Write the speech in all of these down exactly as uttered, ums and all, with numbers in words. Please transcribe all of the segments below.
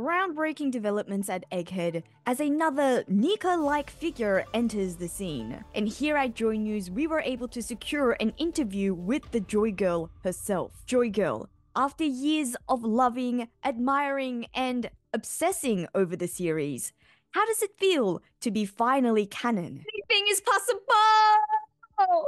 groundbreaking developments at Egghead as another Nika-like figure enters the scene. And here at Joy News, we were able to secure an interview with the Joy Girl herself. Joy Girl, after years of loving, admiring, and obsessing over the series, how does it feel to be finally canon? Anything is possible!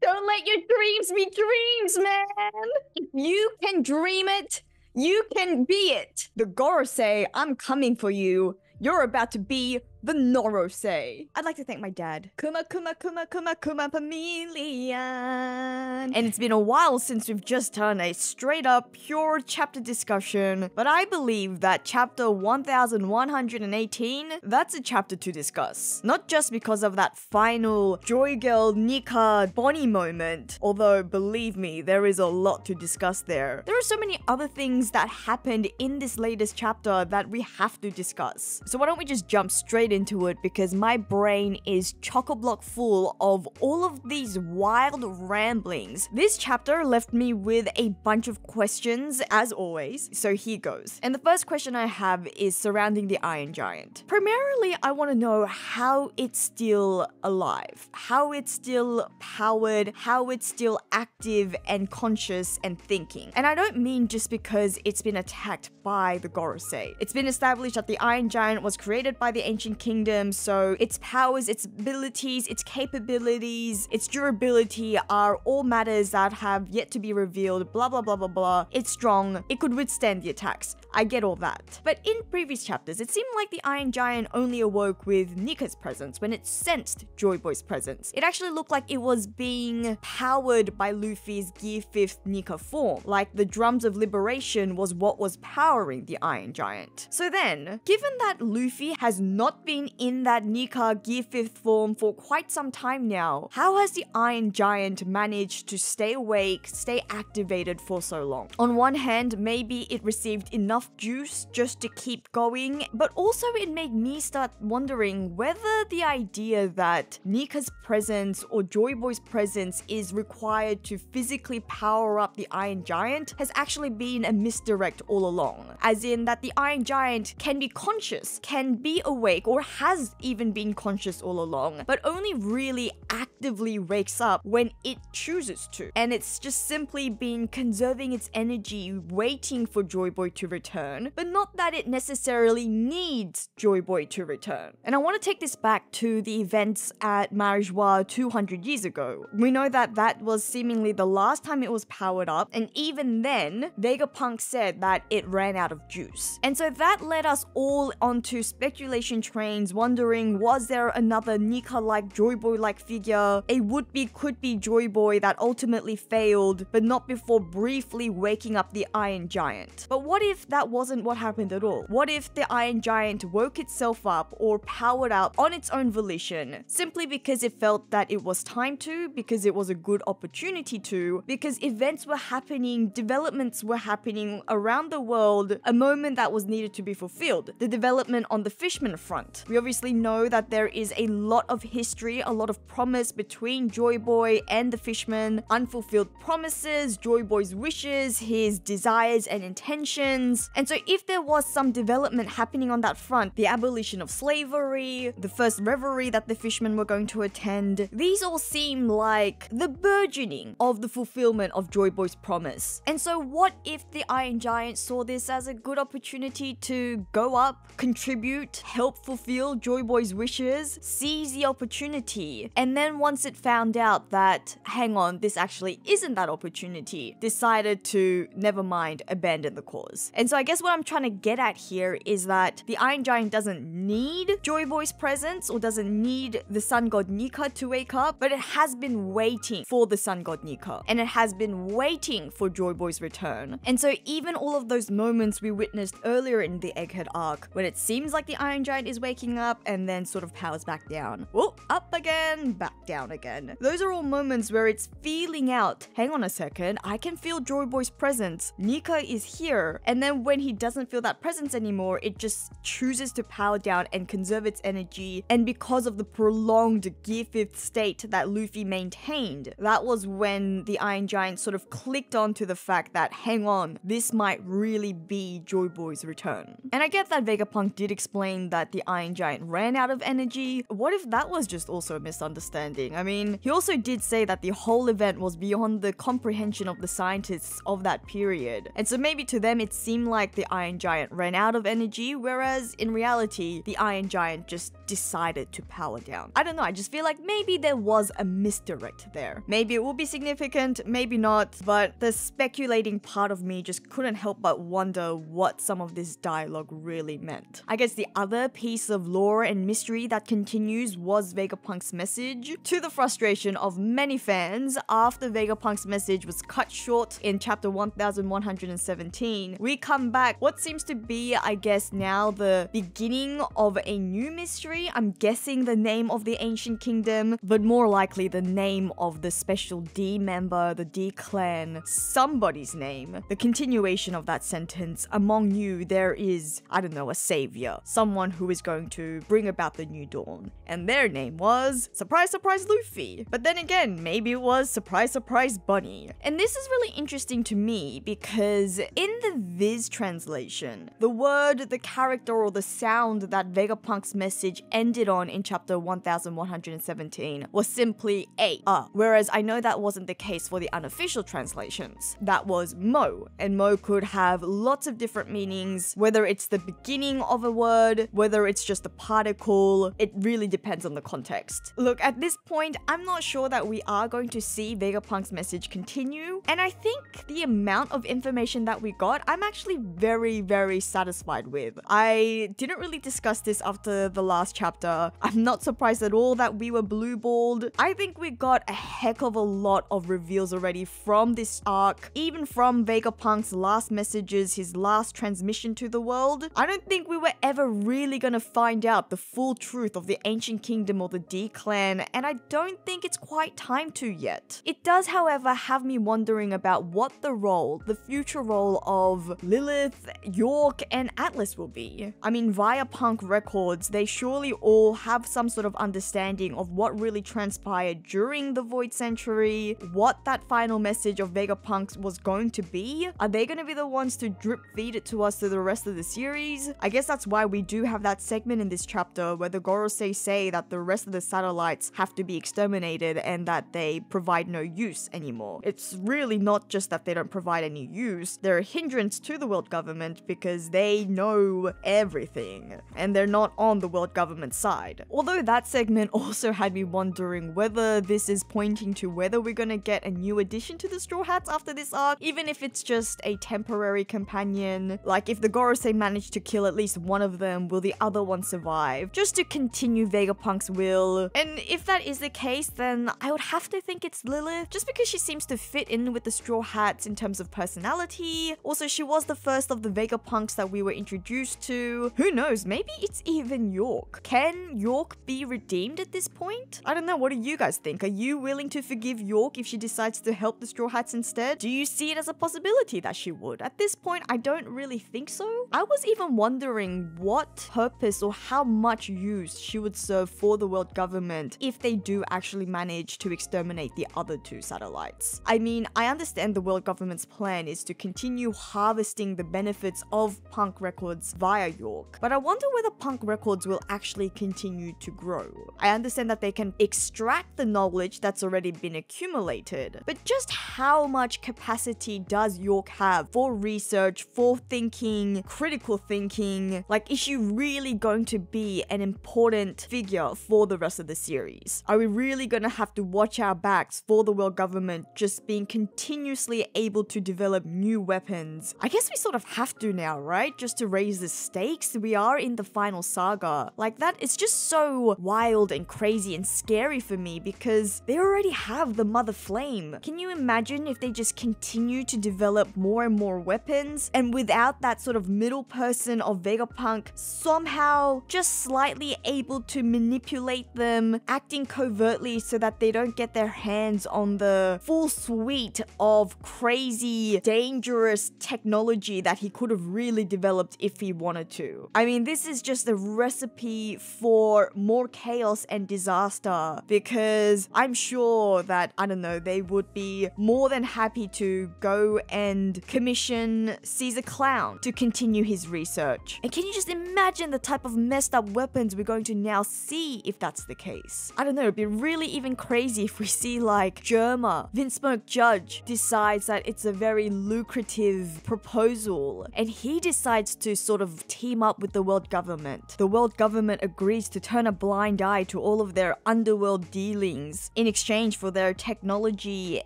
Don't let your dreams be dreams, man! If you can dream it, you can be it! The Gorosei, I'm coming for you. You're about to be the Norosei. I'd like to thank my dad. Kuma, Kuma, Kuma, Kuma, Kuma, Pamelian. And it's been a while since we've just done a straight up pure chapter discussion, but I believe that chapter eleven eighteen, that's a chapter to discuss. Not just because of that final Joy Girl, Nika, Bonnie moment, although believe me, there is a lot to discuss there. There are so many other things that happened in this latest chapter that we have to discuss. So why don't we just jump straight into it, because my brain is chock-a-block full of all of these wild ramblings. This chapter left me with a bunch of questions, as always, so here goes. And the first question I have is surrounding the Iron Giant. Primarily, I want to know how it's still alive, how it's still powered, how it's still active and conscious and thinking. And I don't mean just because it's been attacked by the Gorosei. It's been established that the Iron Giant was created by the ancient kingdom, so its powers, its abilities, its capabilities, its durability are all matters that have yet to be revealed, blah blah blah blah blah. It's strong, it could withstand the attacks. I get all that. But in previous chapters, it seemed like the Iron Giant only awoke with Nika's presence when it sensed Joy Boy's presence. It actually looked like it was being powered by Luffy's Gear Fifth Nika form, like the drums of liberation was what was powering the Iron Giant. So then, given that Luffy has not been in that Nika Gear Fifth form for quite some time now, how has the Iron Giant managed to stay awake, stay activated for so long? On one hand, maybe it received enough juice just to keep going, but also it made me start wondering whether the idea that Nika's presence or Joy Boy's presence is required to physically power up the Iron Giant has actually been a misdirect all along. As in that the Iron Giant can be conscious, can be awake, or has even been conscious all along, but only really actively wakes up when it chooses to. And it's just simply been conserving its energy, waiting for Joy Boy to return, but not that it necessarily needs Joy Boy to return. And I want to take this back to the events at Marineford two hundred years ago. We know that that was seemingly the last time it was powered up, and even then, Vegapunk said that it ran out of juice. And so that led us all onto speculation trains wondering, was there another Nika-like, Joy Boy-like figure, a would-be, could-be Joy Boy that ultimately failed, but not before briefly waking up the Iron Giant? But what if that wasn't what happened at all? What if the Iron Giant woke itself up or powered up on its own volition, simply because it felt that it was time to, because it was a good opportunity to, because events were happening, developments were happening around the world, a moment that was needed to be fulfilled, the development on the Fishman front. We obviously know that there is a lot of history, a lot of promise between Joy Boy and the Fishman. Unfulfilled promises, Joy Boy's wishes, his desires and intentions. And so if there was some development happening on that front, the abolition of slavery, the first Reverie that the Fishmen were going to attend, these all seem like the burgeoning of the fulfillment of Joy Boy's promise. And so what if the Iron Giant saw this as a good opportunity to go up, contribute, help fulfill Joy Boy's wishes, seize the opportunity, and then once it found out that, hang on, this actually isn't that opportunity, decided to, never mind, abandon the cause? And so I guess what I'm trying to get at here is that the Iron Giant doesn't need Joy Boy's presence or doesn't need the Sun God Nika to wake up, but it has been waiting for the Sun God Nika, and it has been waiting for Joy Boy's return. And so even all of those moments we witnessed earlier in the Egghead arc, when it seems like the Iron Giant is waiting waking up and then sort of powers back down. Oh, up again, back down again. Those are all moments where it's feeling out. Hang on a second, I can feel Joy Boy's presence. Nika is here. And then when he doesn't feel that presence anymore, it just chooses to power down and conserve its energy. And because of the prolonged Gear Fifth state that Luffy maintained, that was when the Iron Giant sort of clicked onto the fact that, hang on, this might really be Joy Boy's return. And I get that Vegapunk did explain that the Iron Giant ran out of energy. What if that was just also a misunderstanding? I mean, he also did say that the whole event was beyond the comprehension of the scientists of that period. And so maybe to them it seemed like the Iron Giant ran out of energy, whereas in reality, the Iron Giant just decided to power down. I don't know, I just feel like maybe there was a misdirect there. Maybe it will be significant, maybe not, but the speculating part of me just couldn't help but wonder what some of this dialogue really meant. I guess the other piece of lore and mystery that continues was Vegapunk's message, to the frustration of many fans. After Vegapunk's message was cut short in chapter one thousand one hundred seventeen, we come back what seems to be, I guess now, the beginning of a new mystery. I'm guessing the name of the ancient kingdom, but more likely the name of the special D member, the D clan, somebody's name. The continuation of that sentence, among you there is, I don't know, a savior, someone who is going to bring about the new dawn. And their name was, surprise, surprise, Luffy. But then again, maybe it was, surprise, surprise, Bonnie. And this is really interesting to me because in the Viz translation, the word, the character, or the sound that Vegapunk's message ended on in chapter one thousand one hundred seventeen was simply A, uh, whereas I know that wasn't the case for the unofficial translations. That was Mo, and Mo could have lots of different meanings, whether it's the beginning of a word, whether it's just a particle. It really depends on the context. Look, at this point, I'm not sure that we are going to see Vegapunk's message continue, and I think the amount of information that we got, I'm actually very, very satisfied with. I didn't really discuss this after the last chapter. I'm not surprised at all that we were blue-balled. I think we got a heck of a lot of reveals already from this arc, even from Vegapunk's last messages, his last transmission to the world. I don't think we were ever really gonna find out the full truth of the ancient kingdom or the D clan, and I don't think it's quite time to yet. It does, however, have me wondering about what the role, the future role of Lilith, York, and Atlas will be. I mean, via Punk records, they surely all have some sort of understanding of what really transpired during the Void Century, what that final message of Vegapunk's was going to be. Are they going to be the ones to drip feed it to us through the rest of the series? I guess that's why we do have that segment in this chapter where the Gorosei say that the rest of the satellites have to be exterminated and that they provide no use anymore. It's really not just that they don't provide any use, they're a hindrance to the world government because they know everything and they're not on the world government side. Although that segment also had me wondering whether this is pointing to whether we're gonna get a new addition to the Straw Hats after this arc, even if it's just a temporary companion. Like, if the Gorosei managed to kill at least one of them, will the other one survive? Just to continue Vegapunk's will. And if that is the case, then I would have to think it's Lilith, just because she seems to fit in with the Straw Hats in terms of personality. Also, she was the first of the Vegapunks that we were introduced to. Who knows, maybe it's even York. Can York be redeemed at this point? I don't know, what do you guys think? Are you willing to forgive York if she decides to help the Straw Hats instead? Do you see it as a possibility that she would? At this point, I don't really think so. I was even wondering what purpose or how much use she would serve for the world government if they do actually manage to exterminate the other two satellites. I mean, I understand the world government's plan is to continue harvesting the benefits of Punk Records via York, but I wonder whether Punk Records will actually continue to grow. I understand that they can extract the knowledge that's already been accumulated, but just how much capacity does York have for research, for thinking, critical thinking? Like, is she really going to be an important figure for the rest of the series? Are we really going to have to watch our backs for the world government just being continuously able to develop new weapons? I guess we sort of have to now, right? Just to raise the stakes. We are in the final saga. Like, that is just so wild and crazy and scary for me because they already have the Mother Flame. Can you imagine if they just continue to develop more and more weapons, and without that sort of middle person of Vegapunk somehow somehow just slightly able to manipulate them, acting covertly so that they don't get their hands on the full suite of crazy, dangerous technology that he could have really developed if he wanted to. I mean, this is just a recipe for more chaos and disaster, because I'm sure that, I don't know, they would be more than happy to go and commission Caesar Clown to continue his research. And can you just imagine the type of messed up weapons we're going to now see if that's the case? I don't know, it'd be really even crazy if we see like Germa, Vince Smoke Judge decides that it's a very lucrative proposal and he decides to sort of team up with the world government. The world government agrees to turn a blind eye to all of their underworld dealings in exchange for their technology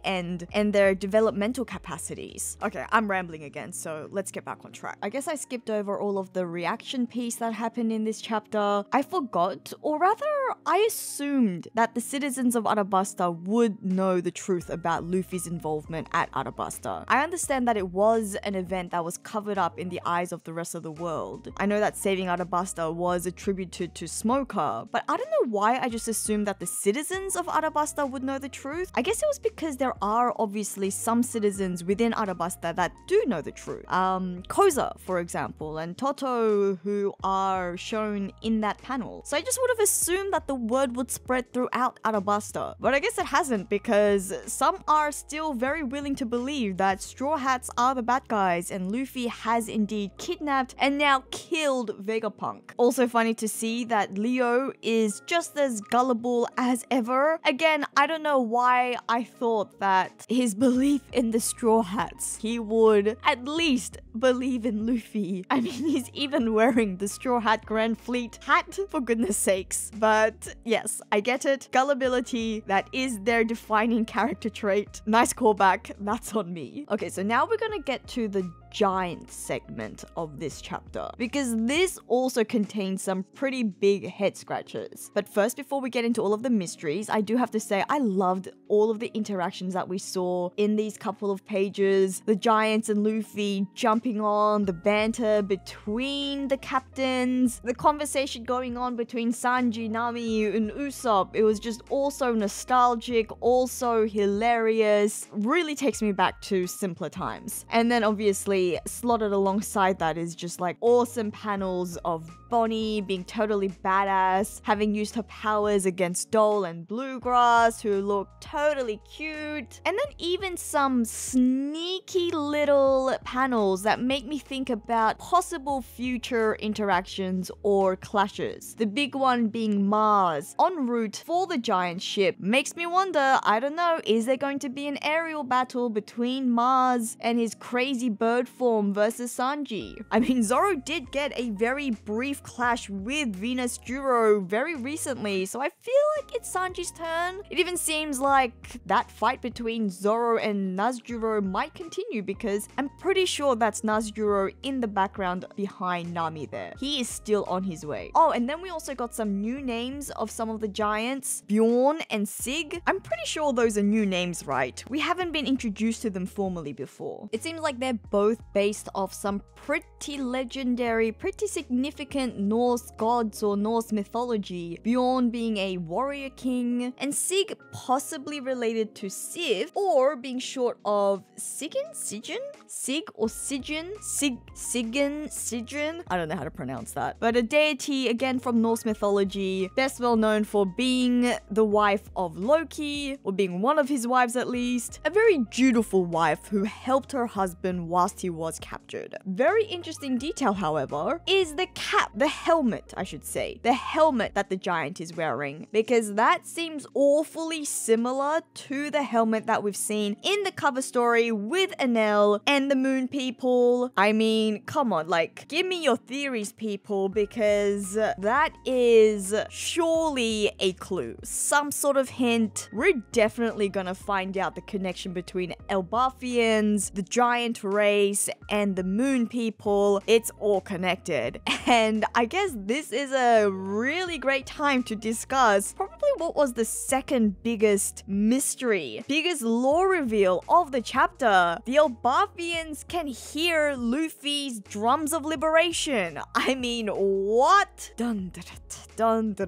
and, and their developmental capacities. Okay, I'm rambling again, so let's get back on track. I guess I skipped over all of the reaction piece that happened in this chapter. I forgot, or rather, I assumed that the citizens of Alabasta would know the truth about Luffy's involvement at Alabasta. I understand that it was an event that was covered up in the eyes of the rest of the world. I know that saving Alabasta was attributed to Smoker, but I don't know why I just assumed that the citizens of Alabasta would know the truth. I guess it was because there are obviously some citizens within Alabasta that do know the truth. Um, Koza, for example, and Toto, who are shown in that panel. So I just would have assumed that the word would spread throughout Alabasta. But I guess it hasn't, because some are still very willing to believe that Straw Hats are the bad guys and Luffy has indeed kidnapped and now killed Vegapunk. Also funny to see that Leo is just as gullible as ever. Again, I don't know why I thought that his belief in the Straw Hats, he would at least believe in Luffy. I mean, he's even wearing the Straw Hat Grand Fleet hat, for goodness sakes. But yes, I get it. Gullibility, that is their defining character trait. Nice callback, that's on me. Okay, so now we're gonna get to the giant segment of this chapter, because this also contains some pretty big head scratchers. But first, before we get into all of the mysteries, I do have to say I loved all of the interactions that we saw in these couple of pages. The giants and Luffy jumping on, the banter between the captains, the conversation going on between Sanji, Nami, and Usopp. It was just also nostalgic, also hilarious. Really takes me back to simpler times. And then obviously slotted alongside that is just like awesome panels of Bonnie being totally badass, having used her powers against Doll and Bluegrass, who look totally cute. And then even some sneaky little panels that make me think about possible future interactions or clashes. The big one being Mars en route for the giant ship makes me wonder, I don't know, is there going to be an aerial battle between Mars and his crazy bird form versus Sanji? I mean, Zoro did get a very brief clash with Nusjuro very recently, so I feel like it's Sanji's turn. It even seems like that fight between Zoro and Nusjuro might continue, because I'm pretty sure that's Nusjuro in the background behind Nami there. He is still on his way. Oh, and then we also got some new names of some of the giants, Bjorn and Sig. I'm pretty sure those are new names, right? We haven't been introduced to them formally before. It seems like they're both based off some pretty legendary, pretty significant Norse gods or Norse mythology. Bjorn being a warrior king, and Sig possibly related to Siv, or being short of Sigyn? Sigyn? Sig or Sigyn? Sig? Sigyn? Sigyn? I don't know how to pronounce that. But a deity, again, from Norse mythology, best well known for being the wife of Loki, or being one of his wives at least. A very dutiful wife who helped her husband whilst he was captured. Very interesting detail, however, is the cap, the helmet, I should say, the helmet that the giant is wearing, because that seems awfully similar to the helmet that we've seen in the cover story with Enel and the Moon People. I mean, come on, like, give me your theories, people, because that is surely a clue, some sort of hint. We're definitely gonna find out the connection between Elbafians, the giant race, and the Moon People. It's all connected. And I guess this is a really great time to discuss probably probably what was the second biggest mystery, biggest lore reveal of the chapter. The Albafians can hear Luffy's drums of liberation. I mean, what? Dun da dun da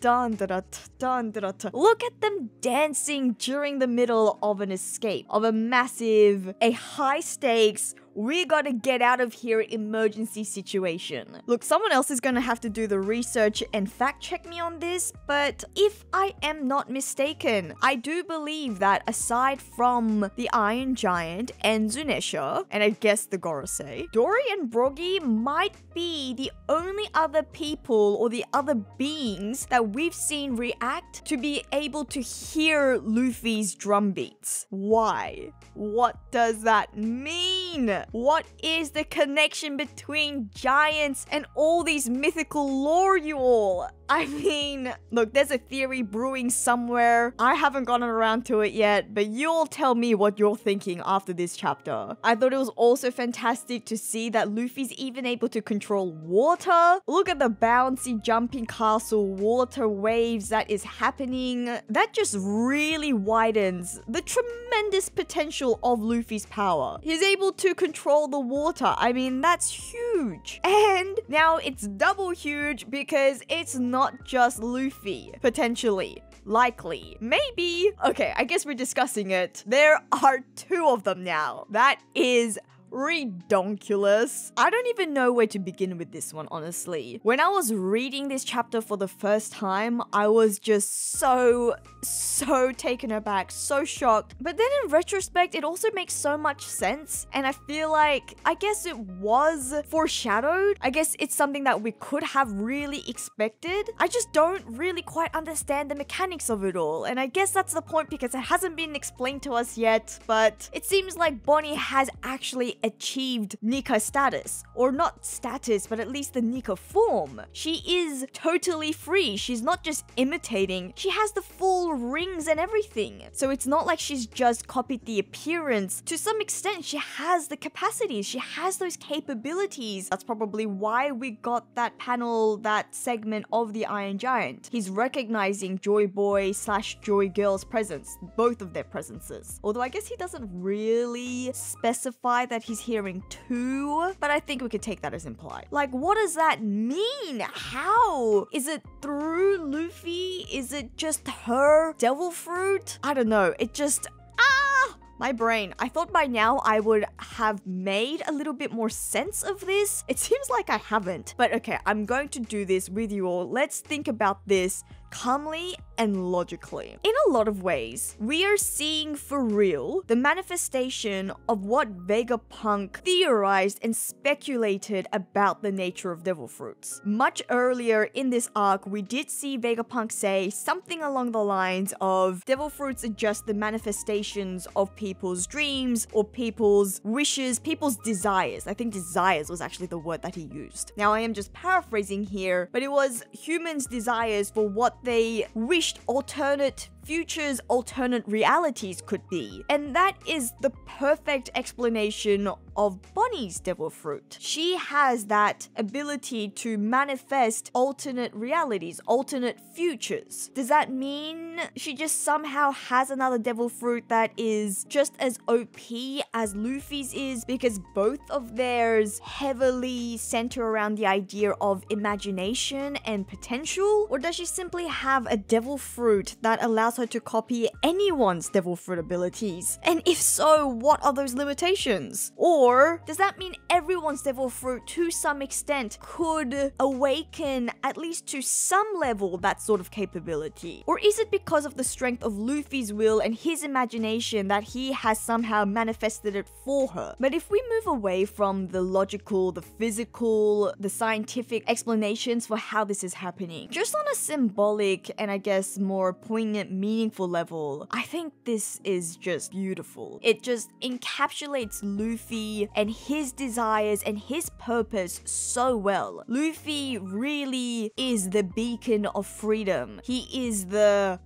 dun da dun da. Look at them dancing during the middle of an escape, of a massive, a high stakes, we gotta get out of here emergency situation. Look, someone else is gonna have to do the research and fact check me on this, but if I am not mistaken, I do believe that aside from the Iron Giant and Zunesha, and I guess the Gorosei, Dory and Broggy might be the only other people or the other beings that we've seen react to be able to hear Luffy's drum beats. Why? What does that mean? What is the connection between giants and all these mythical lore, you all? I mean, look, there's a theory brewing somewhere. I haven't gotten around to it yet, but you'll tell me what you're thinking after this chapter. I thought it was also fantastic to see that Luffy's even able to control water. Look at the bouncy jumping castle water waves that is happening. That just really widens the tremendous potential of Luffy's power. He's able to control the water. I mean, that's huge. And now it's double huge because it's not Not just Luffy, potentially, likely, maybe. Okay, I guess we're discussing it. There are two of them now. That is redonkulous. I don't even know where to begin with this one, honestly. When I was reading this chapter for the first time, I was just so, so taken aback, so shocked. But then in retrospect, it also makes so much sense. And I feel like, I guess it was foreshadowed. I guess it's something that we could have really expected. I just don't really quite understand the mechanics of it all. And I guess that's the point because it hasn't been explained to us yet. But it seems like Bonnie has actually achieved Nika status, or not status, but at least the Nika form. She is totally free. She's not just imitating. She has the full rings and everything. So it's not like she's just copied the appearance. To some extent, she has the capacities. She has those capabilities. That's probably why we got that panel, that segment of the Iron Giant. He's recognizing Joy Boy slash Joy Girl's presence, both of their presences. Although I guess he doesn't really specify that he's hearing too, but I think we could take that as implied. Like, what does that mean? How? Is it through Luffy? Is it just her devil fruit? I don't know. It just... ah! My brain. I thought by now I would have made a little bit more sense of this. It seems like I haven't. But okay, I'm going to do this with you all. Let's think about this calmly and logically. In a lot of ways, we are seeing for real the manifestation of what Vegapunk theorized and speculated about the nature of devil fruits. Much earlier in this arc, we did see Vegapunk say something along the lines of devil fruits are just the manifestations of people's dreams or people's wishes, people's desires. I think desires was actually the word that he used. Now, I am just paraphrasing here, but it was humans' desires for what they wished alternate futures, alternate realities could be. And that is the perfect explanation of Bonnie's devil fruit. She has that ability to manifest alternate realities, alternate futures. Does that mean she just somehow has another devil fruit that is just as O P as Luffy's is because both of theirs heavily center around the idea of imagination and potential? Or does she simply have a devil fruit that allows her to copy anyone's devil fruit abilities? And if so, what are those limitations? Or does that mean everyone's devil fruit to some extent could awaken at least to some level that sort of capability? Or is it because of the strength of Luffy's will and his imagination that he has somehow manifested it for her? But if we move away from the logical, the physical, the scientific explanations for how this is happening, just on a symbolic and I guess more poignant meaningful level, I think this is just beautiful. It just encapsulates Luffy and his desires and his purpose so well. Luffy really is the beacon of freedom. He is the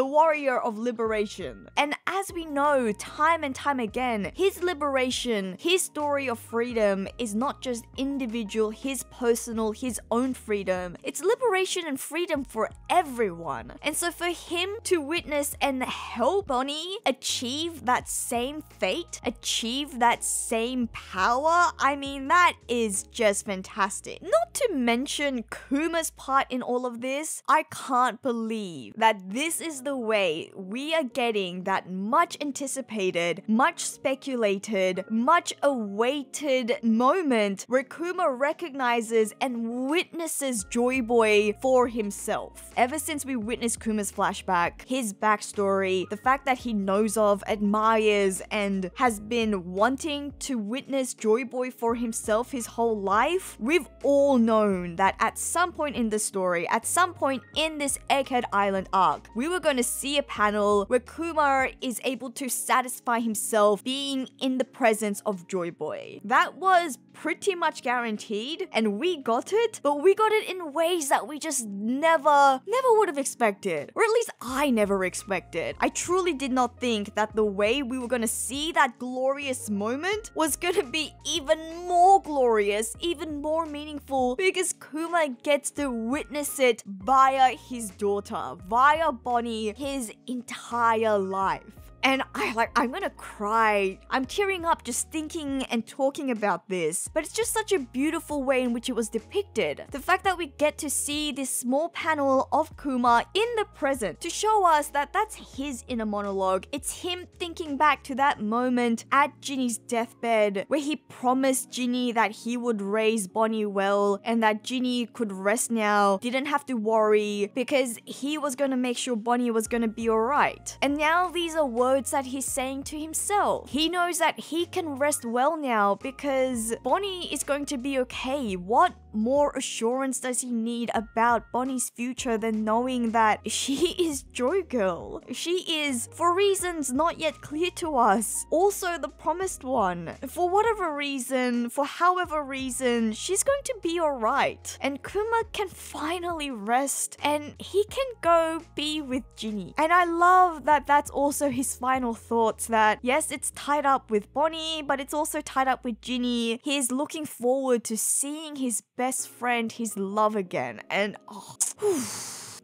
the warrior of liberation. And as we know, time and time again, his liberation, his story of freedom is not just individual, his personal, his own freedom. It's liberation and freedom for everyone. And so for him to witness and help Bonnie achieve that same fate, achieve that same power, I mean, that is just fantastic. Not to mention Kuma's part in all of this. I can't believe that this is the way we are getting that much anticipated, much speculated, much awaited moment where Kuma recognizes and witnesses Joy Boy for himself. Ever since we witnessed Kuma's flashback, his backstory, the fact that he knows of, admires, and has been wanting to witness Joy Boy for himself his whole life, we've all known that at some point in the story, at some point in this Egghead Island arc, we were going to see a panel where Kuma is able to satisfy himself being in the presence of Joy Boy. That was pretty much guaranteed, and we got it, but we got it in ways that we just never, never would have expected. Or at least I never expected. I truly did not think that the way we were going to see that glorious moment was going to be even more glorious, even more meaningful, because Kuma gets to witness it via his daughter, via Bonnie, his entire life. And I like, I'm gonna cry. I'm tearing up just thinking and talking about this. But it's just such a beautiful way in which it was depicted. The fact that we get to see this small panel of Kuma in the present to show us that that's his inner monologue. It's him thinking back to that moment at Ginny's deathbed where he promised Ginny that he would raise Bonnie well and that Ginny could rest now, didn't have to worry because he was gonna make sure Bonnie was gonna be alright. And now these are words Words that he's saying to himself. He knows that he can rest well now because Bonnie is going to be okay. What more assurance does he need about Bonnie's future than knowing that she is Joy Girl? She is, for reasons not yet clear to us, also the promised one. For whatever reason, for however reason, she's going to be alright. And Kuma can finally rest and he can go be with Ginny. And I love that that's also his final thoughts, that yes, it's tied up with Bonnie, but it's also tied up with Ginny. He's looking forward to seeing his best friend, his love again. And oh,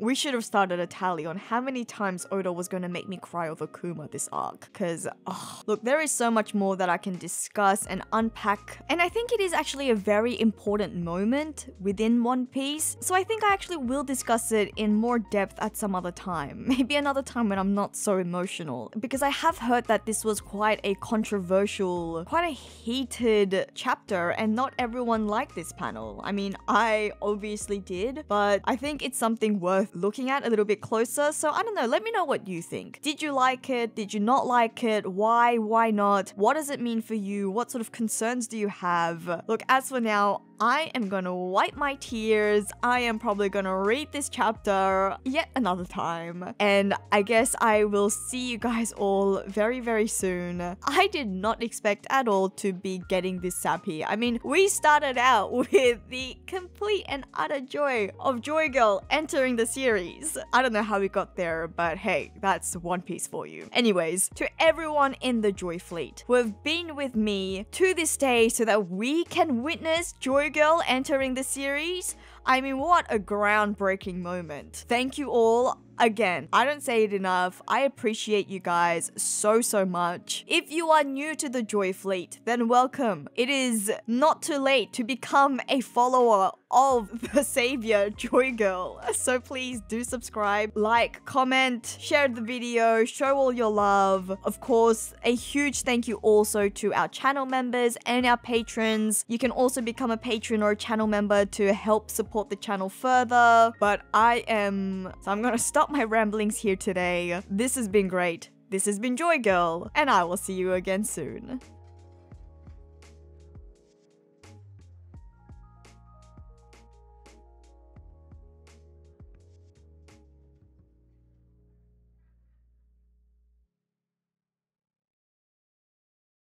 we should have started a tally on how many times Oda was going to make me cry over Kuma this arc. Because, oh, look, there is so much more that I can discuss and unpack. And I think it is actually a very important moment within One Piece. So I think I actually will discuss it in more depth at some other time. Maybe another time when I'm not so emotional. Because I have heard that this was quite a controversial, quite a heated chapter. And not everyone liked this panel. I mean, I obviously did. But I think it's something worth looking at a little bit closer. So I don't know, let me know what you think. Did you like it? Did you not like it? Why? Why not? What does it mean for you? What sort of concerns do you have? Look, as for now, I am gonna wipe my tears. I am probably gonna read this chapter yet another time. And I guess I will see you guys all very, very soon. I did not expect at all to be getting this sappy. I mean, we started out with the complete and utter joy of Joy Girl entering the series. I don't know how we got there, but hey, that's One Piece for you. Anyways, to everyone in the Joy Fleet who have been with me to this day so that we can witness Joy Girl entering the series, I mean, what a groundbreaking moment. Thank you all. Again, I don't say it enough. I appreciate you guys so, so much. If you are new to the Joy Fleet, then welcome. It is not too late to become a follower of the savior, Joy Girl. So please do subscribe, like, comment, share the video, show all your love. Of course, a huge thank you also to our channel members and our patrons. You can also become a patron or a channel member to help support the channel further. But I am... So I'm gonna stop my ramblings here today. This has been great. This has been Joy Girl, and I will see you again soon.